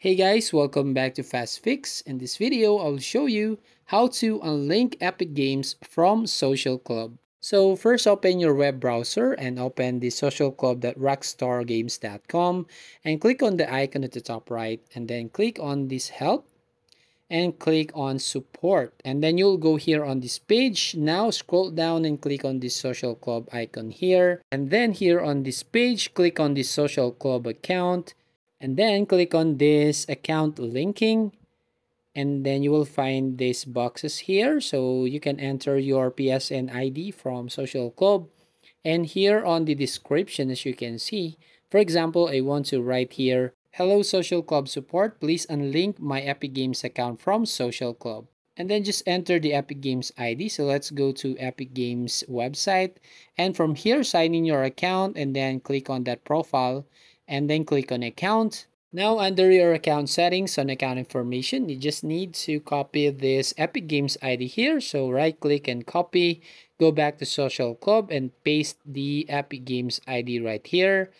Hey guys, welcome back to Fast Fix. In this video, I'll show you how to unlink Epic Games from Social Club. So first, open your web browser and open the socialclub.rockstargames.com and click on the icon at the top right and then click on this help and click on support. And then you'll go here on this page. Now scroll down and click on this Social Club icon here. And then here on this page, click on the Social Club account. And then click on this account linking, and then you will find these boxes here. So you can enter your PSN ID from Social Club. And here on the description, as you can see, for example, I want to write here, "Hello Social Club support, please unlink my Epic Games account from Social Club." And then just enter the Epic Games ID. So let's go to Epic Games website. And from here, sign in your account and then click on that profile. And then click on account. Now under your account settings on account information, you just need to copy this Epic Games ID here. So right click and copy, go back to Social Club and paste the Epic Games ID right here.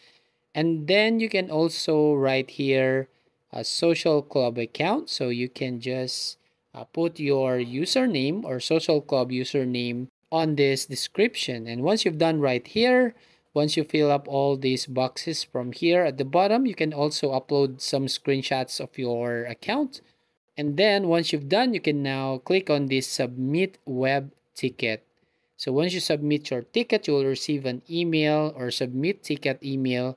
And then you can also write here a Social Club account. So you can just put your username or Social Club username on this description. And once you've done right here, once you fill up all these boxes from here at the bottom, you can also upload some screenshots of your account. And then once you've done, you can now click on this submit web ticket. So once you submit your ticket, you will receive an email or submit ticket email.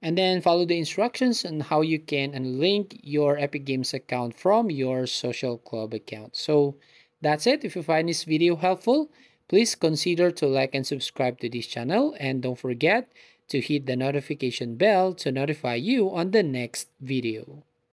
And then follow the instructions on how you can unlink your Epic Games account from your Social Club account. So that's it. If you find this video helpful, please consider to like and subscribe to this channel, and don't forget to hit the notification bell to notify you on the next video.